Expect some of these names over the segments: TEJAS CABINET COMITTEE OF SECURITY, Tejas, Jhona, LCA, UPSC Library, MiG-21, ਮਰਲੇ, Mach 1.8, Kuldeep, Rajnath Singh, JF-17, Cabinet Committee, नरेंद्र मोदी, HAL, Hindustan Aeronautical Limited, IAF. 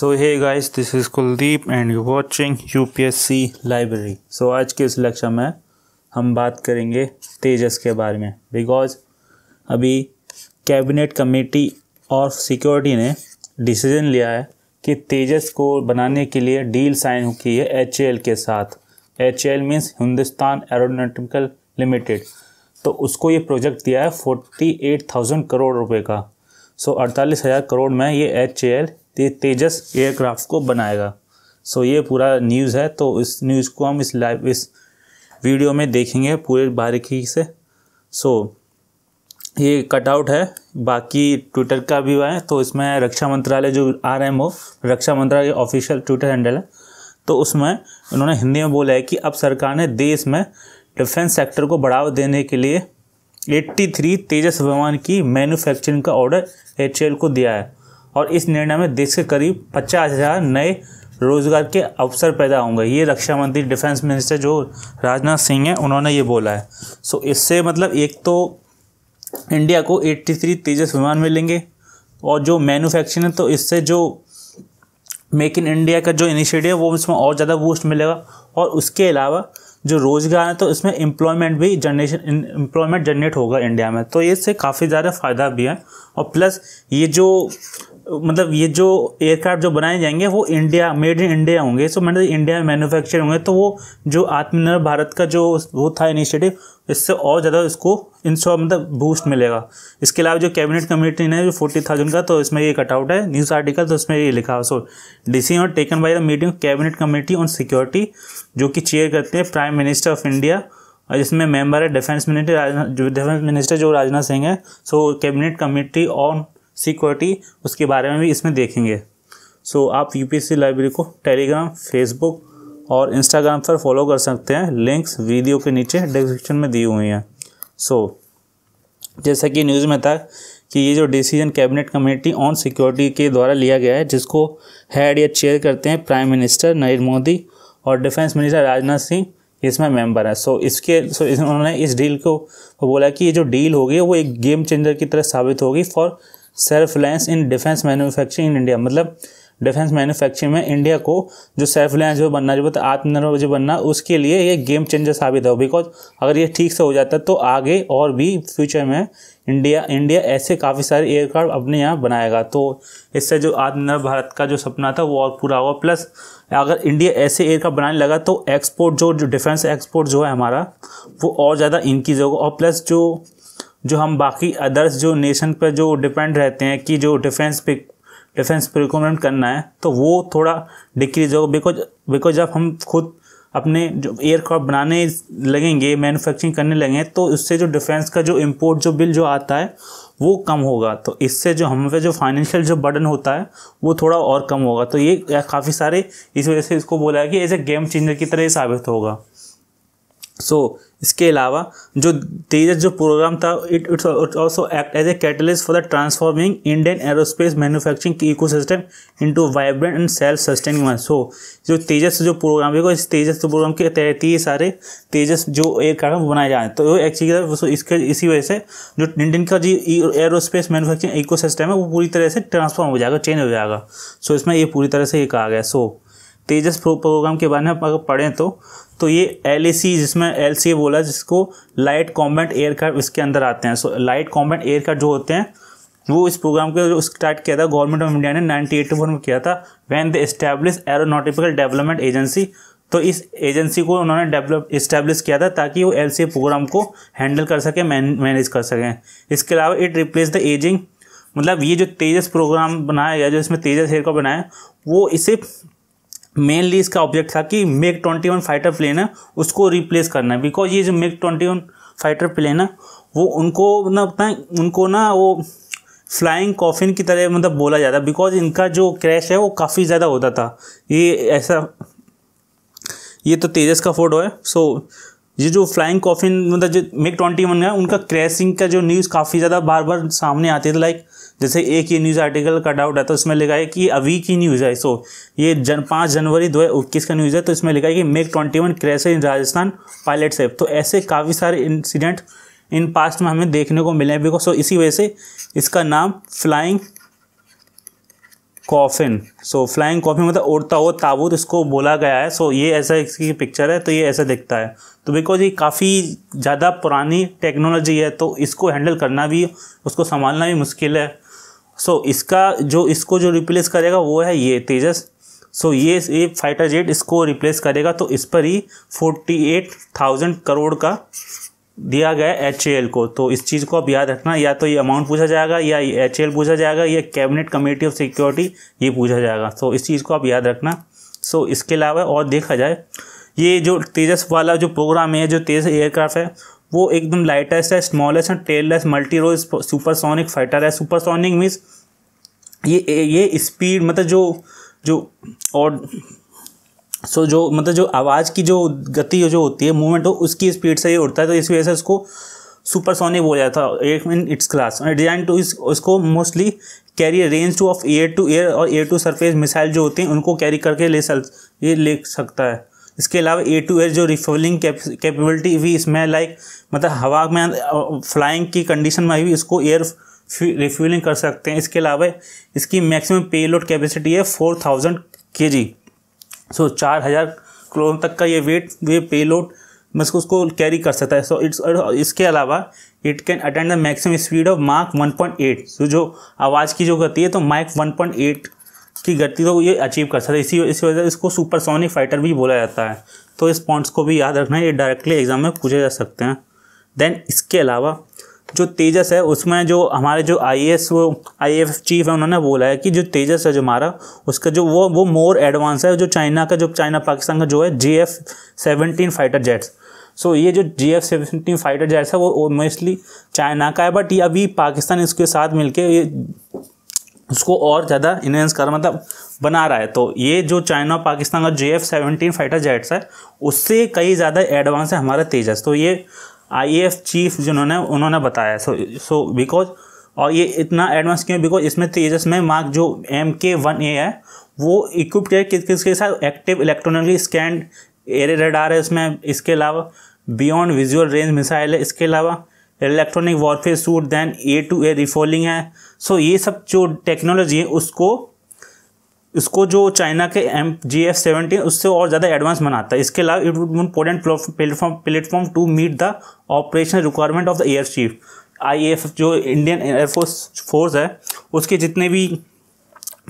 So hey guys, this is Kuldeep and you watching UPSC library. So आज के इस lecture में हम बात करेंगे तेजस के बारे में, बिकॉज अभी कैबिनेट कमेटी ऑफ सिक्योरिटी ने डिसीजन लिया है कि तेजस को बनाने के लिए डील साइन की है एचएएल के साथ। HAL means Hindustan aeronautical limited. तो उसको ये प्रोजेक्ट दिया है 48,000 करोड़ रुपए का। सो 48,000 करोड़ में ये एचएएल तेजस एयरक्राफ्ट को बनाएगा। सो ये पूरा न्यूज़ है, तो इस न्यूज़ को हम इस वीडियो में देखेंगे पूरे बारीकी से। सो ये कटआउट है, बाकी ट्विटर का भी है। तो इसमें रक्षा मंत्रालय जो आरएमओ, रक्षा मंत्रालय ऑफिशियल ट्विटर हैंडल है, तो उसमें उन्होंने हिंदी में बोला है कि अब सरकार ने देश में डिफेंस सेक्टर को बढ़ावा देने के लिए 83 तेजस विमान की मैन्युफैक्चरिंग का ऑर्डर एचएएल को दिया है, और इस निर्णय में देश के करीब 50,000 नए रोजगार के अवसर पैदा होंगे। ये रक्षा मंत्री डिफेंस मिनिस्टर जो राजनाथ सिंह हैं, उन्होंने ये बोला है। सो इससे मतलब एक तो इंडिया को 83 तेजस विमान मिलेंगे, और जो मैन्युफैक्चरिंग है, तो इससे जो मेक इन इंडिया का जो इनिशिएटिव है वो इसमें और ज़्यादा बूस्ट मिलेगा, और उसके अलावा जो रोजगार है, तो इसमें एम्प्लॉयमेंट जनरेट होगा इंडिया में। तो इससे काफ़ी ज़्यादा फ़ायदा भी है, और प्लस ये जो मतलब ये जो एयरक्राफ्ट जो बनाए जाएंगे वो इंडिया मेड इन इंडिया होंगे। सो मतलब इंडिया में मैन्युफैक्चर होंगे, तो वो जो आत्मनिर्भर भारत का जो वो था इनिशिएटिव, इससे और ज़्यादा इसको मतलब बूस्ट मिलेगा। इसके अलावा जो कैबिनेट कमेटी ने जो 40,000 का, तो इसमें ये कटआउट है न्यूज़ आर्टिकल, तो इसमें ये लिखा so decision taken by the meeting cabinet committee on security, जो कि चेयर करते हैं प्राइम मिनिस्टर ऑफ इंडिया, और जिसमें मेंबर है डिफेंस मिनिस्टर जो राजनाथ सिंह है। So cabinet committee on security, उसके बारे में भी इसमें देखेंगे। सो आप यूपीएससी लाइब्रेरी को टेलीग्राम, फेसबुक और इंस्टाग्राम पर फॉलो कर सकते हैं। लिंक्स वीडियो के नीचे डिस्क्रिप्शन में दी हुई हैं। सो जैसा कि न्यूज़ में था कि ये जो decision cabinet committee on security के द्वारा लिया गया है, जिसको हेड या चेयर करते हैं प्राइम मिनिस्टर नरेंद्र मोदी और डिफेंस मिनिस्टर राजनाथ सिंह इसमें मेंबर है। सो उन्होंने इस डील को बोला कि ये जो डील होगी वो एक गेम चेंजर की तरह साबित होगी for self reliance in defence manufacturing in India. मतलब डिफेंस मैन्युफैक्चरिंग में इंडिया को जो सेल्फ रिलायंस जो बनना, जो आत्मनिर्भर जो बनना, उसके लिए ये गेम चेंजर साबित हो। बिकॉज अगर ये ठीक से हो जाता है, तो आगे और भी फ्यूचर में इंडिया ऐसे काफ़ी सारे एयरक्राफ्ट अपने यहाँ बनाएगा। तो इससे जो आत्मनिर्भर भारत का जो सपना था वो और पूरा हुआ। प्लस अगर इंडिया ऐसे एयरक्राफ्ट बनाने लगा, तो एक्सपोर्ट जो डिफेंस एक्सपोर्ट जो है हमारा, वो और ज़्यादा इंक्रीज होगा। और प्लस जो हम बाकी अदर्स जो नेशन पर जो डिपेंड रहते हैं कि जो डिफेंस प्रिक्यूमेंट करना है, तो वो थोड़ा डिक्रीज होगा। बिकॉज जब हम खुद अपने जो एयरक्राफ्ट बनाने लगेंगे, मैन्युफैक्चरिंग करने लगेंगे, तो उससे जो डिफेंस का जो इंपोर्ट जो बिल जो आता है वो कम होगा। तो इससे जो हम पे जो फाइनेंशियल जो बर्डन होता है वो थोड़ा और कम होगा। तो ये काफ़ी सारे इस वजह से इसको बोला है कि एज ए गेम चेंजर की तरह साबित होगा। सो इसके अलावा जो तेजस जो प्रोग्राम था, it's also act as a catalyst for the transforming Indian aerospace manufacturing ecosystem into vibrant and self sustaining one. So जो तेजस जो प्रोग्राम है, इस तेजस प्रोग्राम के तहत ये सारे तेजस जो एयरक्राफ्ट बनाए जा रहे हैं, तो एक्चुअली इसी वजह से जो इंडियन का जो एरोस्पेस मैन्युफैक्चरिंग इकोसिस्टम है वो पूरी तरह से ट्रांसफॉर्म हो जाएगा, चेंज हो जाएगा। सो इसमें ये पूरी तरह से ये कहा गया। सो तेजस प्रोग्राम के बारे में अगर पढ़ें तो ये LAC, जिसमें LCA बोला, जिसको लाइट कॉम्बैट एयरक्राफ्ट इसके अंदर आते हैं। सो लाइट कॉम्बैट एयरक्राफ्ट जो होते हैं वो इस प्रोग्राम को जो स्टार्ट किया था गवर्नमेंट ऑफ इंडिया ने 1984 में किया था, when they establish aeronautical development agency. तो इस एजेंसी को उन्होंने इस्टेब्लिश किया था ताकि वो LCA प्रोग्राम को हैंडल कर सकें, मैनेज कर सकें। इसके अलावा इट रिप्लेस द एजिंग, मतलब ये जो तेजस प्रोग्राम बनाया गया, जो इसमें तेजस एयरक्राफ्ट बनाया, वो इसे मेनली इसका ऑब्जेक्ट था कि MiG-21 फाइटर प्लेन है उसको रिप्लेस करना है। बिकॉज ये जो MiG-21 फाइटर प्लेन है वो उनको ना वो फ्लाइंग कॉफिन की तरह मतलब बोला जाता है, बिकॉज इनका जो क्रैश है वो काफ़ी ज़्यादा होता था। ये तो तेजस का फोटो है। सो ये जो फ्लाइंग कॉफिन मतलब जो MiG-21 है, उनका क्रैशिंग का जो न्यूज़ काफ़ी ज़्यादा बार बार सामने आती थी। लाइक जैसे एक ये न्यूज़ आर्टिकल का डाउट आता है, उसमें लिखा है कि अभी की न्यूज़ है। सो ये 5 जनवरी 2021 का न्यूज़ है, तो इसमें लिखा है कि MiG-21 crash in Rajasthan, pilot safe. तो ऐसे काफ़ी सारे इंसिडेंट इन पास्ट में हमें देखने को मिले हैं। बिकॉज इसी वजह से इसका नाम flying coffin, so flying coffin मतलब उड़ता हुआ ताबूत इसको बोला गया है। सो ये ऐसा इसकी पिक्चर है, तो ये ऐसा दिखता है। तो बिकॉज ये काफ़ी ज़्यादा पुरानी टेक्नोलॉजी है तो इसको हैंडल करना भी, उसको संभालना भी मुश्किल है। सो इसका जो इसको जो रिप्लेस करेगा वो है ये तेजस। सो ये फाइटर जेट इसको रिप्लेस करेगा। तो इस पर ही 48,000 करोड़ का दिया गया HAL को। तो इस चीज़ को आप याद रखना, या तो ये अमाउंट पूछा जाएगा या HAL पूछा जाएगा या कैबिनेट कमेटी ऑफ सिक्योरिटी ये पूछा जाएगा। तो इस चीज़ को आप याद रखना। सो इसके अलावा और देखा जाए ये जो तेजस वाला जो प्रोग्राम है, जो तेजस एयरक्राफ्ट है वो एकदम लाइटेस्ट है, स्मॉलेस्ट है, tailless multi role supersonic fighter है। सुपरसोनिक मीन्स ये स्पीड मतलब जो और सो जो मतलब जो आवाज़ की जो गति जो होती है मूवमेंट हो उसकी स्पीड से ये उड़ता है। तो इस वजह से उसको सुपरसोनिक बोला जाता है in its class. Design to उसको mostly carry range to of air to air और एयर टू सरफेस मिसाइल जो होती हैं उनको कैरी करके ले सकता है। इसके अलावा एयर टू एयर जो रिफ्यूलिंग कैपेबिलिटी भी इसमें लाइक मतलब हवा में फ्लाइंग की कंडीशन में भी इसको एयर रिफ्यूलिंग कर सकते हैं। इसके अलावा इसकी मैक्सिमम पेलोड कैपेसिटी है 4000 kg। सो 4000 किलो तक का ये वेट वे पेलोड बस उसको कैरी कर सकता है। सो इसके अलावा it can attend the maximum speed of mark 1.8। So जो आवाज़ की जो गति है तो मार्क 1.8 की गति तो ये अचीव कर सकता है। इसी वजह से इसको सुपरसोनिक फाइटर भी बोला जाता है। तो इस पॉइंट्स को भी याद रखना, ये डायरेक्टली एग्जाम में पूछे जा सकते हैं। देन इसके अलावा जो तेजस है उसमें जो हमारे जो IAF चीफ है उन्होंने बोला है कि जो तेजस है जो हमारा उसका जो वो मोर एडवांस है, जो चाइना का जो पाकिस्तान का जो है JF-17 फाइटर जेट्स। सो ये जो JF-17 फाइटर जेट्स है वो मोस्टली चाइना का है, बट ये अभी पाकिस्तान इसके साथ मिलके ये उसको और ज़्यादा इन्हेंस कर मतलब बना रहा है। तो ये जो चाइना और पाकिस्तान का JF-17 फाइटर जेट्स है उससे कई ज़्यादा एडवांस है हमारा तेजस। तो ये IAF चीफ जिन्होंने उन्होंने बताया। सो बिकॉज और ये इतना एडवांस क्यों, बिकॉज इसमें तेजस में मार्क जो MK-1A है वो इक्विप किसके साथ active electronically scanned array radar है इसमें। इसके अलावा बियॉन्ड विजुअल रेंज मिसाइल है। इसके अलावा electronic warfare suite then air to air refuelling है। सो ये सब जो टेक्नोलॉजी है उसको जो चाइना के JF-17 उससे और ज़्यादा एडवांस बनाता है। इसके अलावा it would important platform to meet the operational requirement of the air chief. IAF जो इंडियन एयरफोर्स फोर्स है उसके जितने भी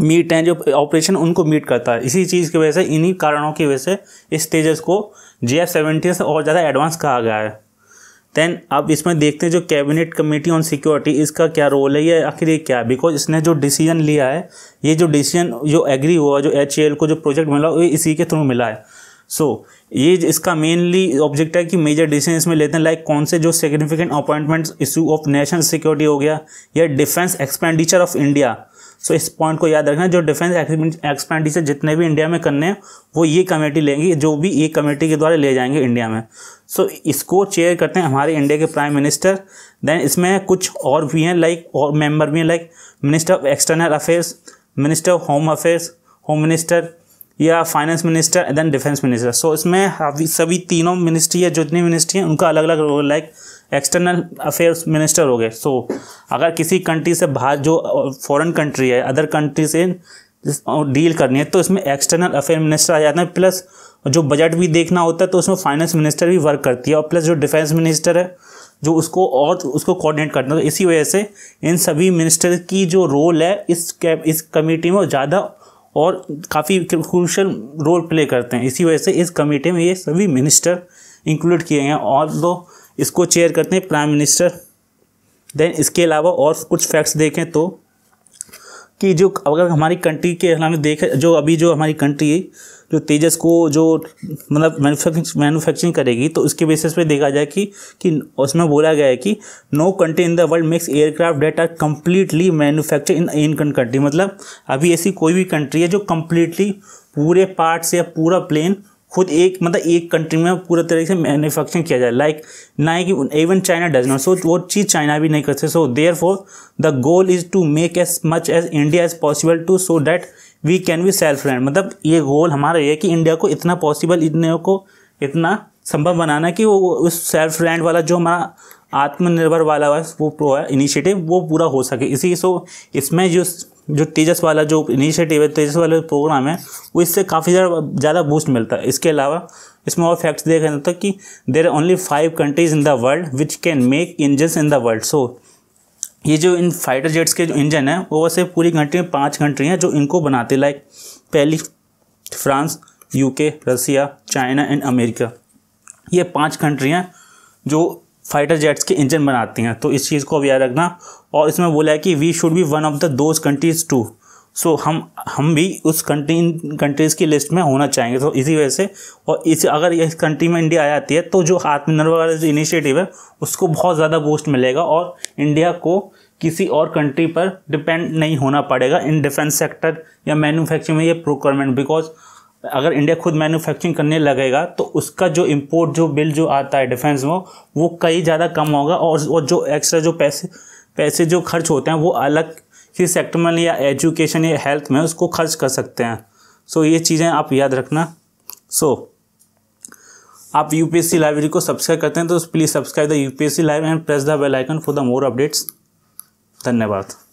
मीट हैं जो ऑपरेशन उनको मीट करता है। इसी चीज़ की वजह से इन्हीं कारणों की वजह से इस तेजस को JF-17 से और ज़्यादा एडवांस कहा गया है। दैन अब इसमें देखते हैं जो कैबिनेट कमेटी ऑन सिक्योरिटी इसका क्या रोल है, या आखिर ये क्या है। बिकॉज इसने जो डिसीजन लिया है ये जो डिसीजन जो एग्री हुआ जो HAL को जो प्रोजेक्ट मिला वो इसी के थ्रू मिला है। सो ये इसका मेनली ऑब्जेक्ट है कि मेजर डिसीजन इसमें लेते हैं लाइक कौन से जो significant appointments issue of national security हो गया या defence expenditure of India. So इस पॉइंट को याद रखना, जो डिफेंस एक्सपेंडिचर जितने भी इंडिया में करने हैं वो ये कमेटी लेंगी, जो भी ये कमेटी के द्वारा ले जाएंगे इंडिया में। सो इसको चेयर करते हैं हमारे इंडिया के प्राइम मिनिस्टर। देन इसमें कुछ और भी हैं लाइक और मेंबर भी हैं like minister of external affairs, minister of home affairs, home minister या finance minister, then defence minister. So इसमें सभी तीनों मिनिस्ट्री या जितनी मिनिस्ट्री हैं उनका अलग अलग role like external affairs minister हो गए। सो अगर किसी कंट्री से बाहर जो फॉरेन कंट्री है अदर कंट्री से डील करनी है तो इसमें एक्सटर्नल अफेयर मिनिस्टर आ जाते हैं। प्लस जो बजट भी देखना होता है तो उसमें फाइनेंस मिनिस्टर भी वर्क करती है, और प्लस जो डिफेंस मिनिस्टर है जो उसको और उसको कोऑर्डिनेट करना है। तो इसी वजह से इन सभी मिनिस्टर की जो रोल है इस कमेटी में ज़्यादा और काफ़ी क्रूशल रोल प्ले करते हैं। इसी वजह से इस कमेटी में ये सभी मिनिस्टर इंक्लूड किए हैं और दो इसको चेयर करते हैं प्राइम मिनिस्टर। देन इसके अलावा और कुछ फैक्ट्स देखें तो कि जो अगर हमारी कंट्री के हमें देखें जो अभी जो हमारी कंट्री है जो तेजस को जो मतलब मैन्युफैक्चरिंग करेगी तो उसके बेसिस पे देखा जाए कि उसमें बोला गया है कि no country in the world makes aircraft that are completely manufacture in country. मतलब अभी ऐसी कोई भी कंट्री है जो कम्प्लीटली पूरे पार्ट्स या पूरा प्लेन खुद एक मतलब एक कंट्री में पूरा तरीके से मैन्युफैक्चरिंग किया जाए लाइक ना ही कि even China does not. So वो चीज़ चाइना भी नहीं करते। So therefore the goal is to make as much as India as possible to so that we can be self red. मतलब ये गोल हमारा ये है कि इंडिया को इतना पॉसिबल इंडिया को इतना संभव बनाना कि वो उस सेल्फ रेड वाला जो हमारा आत्मनिर्भर वाला वो प्रो है इनिशिएटिव वो पूरा हो सके। इसी इसमें जो जो तेजस वाला जो इनिशिएटिव है, तेजस वाला प्रोग्राम है, वो इससे काफ़ी ज़्यादा बूस्ट मिलता है। इसके अलावा इसमें और फैक्ट्स देखा जाता है कि there are only 5 countries in the world which can make engines in the world. So ये जो इन फाइटर जेट्स के जो इंजन हैं वो वैसे पूरी कंट्री में 5 कंट्री हैं जो इनको बनाते, लाइक पहली France, UK, Russia, China and America. ये 5 कंट्रियाँ जो फाइटर जेट्स के इंजन बनाती हैं, तो इस चीज़ को अब याद रखना। और इसमें बोला है कि we should be one of the those countries to. So हम भी उस कंट्रीज़ की लिस्ट में होना चाहेंगे। तो इसी वजह से और इस अगर इस कंट्री में इंडिया आ जाती है तो जो आत्मनिर्भर वाला जो इनिशिएटिव है उसको बहुत ज़्यादा बूस्ट मिलेगा और इंडिया को किसी और कंट्री पर डिपेंड नहीं होना पड़ेगा इन डिफेंस सेक्टर या मैन्युफैक्चरिंग में, ये प्रोक्योरमेंट। बिकॉज अगर इंडिया खुद मैन्युफैक्चरिंग करने लगेगा तो उसका जो इम्पोर्ट जो बिल जो आता है डिफेंस में वो कई ज़्यादा कम होगा और जो एक्स्ट्रा जो पैसे जो खर्च होते हैं वो अलग किसी सेक्टर में या एजुकेशन या हेल्थ में उसको खर्च कर सकते हैं। सो ये चीज़ें आप याद रखना। सो आप यूपीएससी लाइब्रेरी को सब्सक्राइब करते हैं तो please subscribe the UPSC library and press the bell icon for the more updates. धन्यवाद।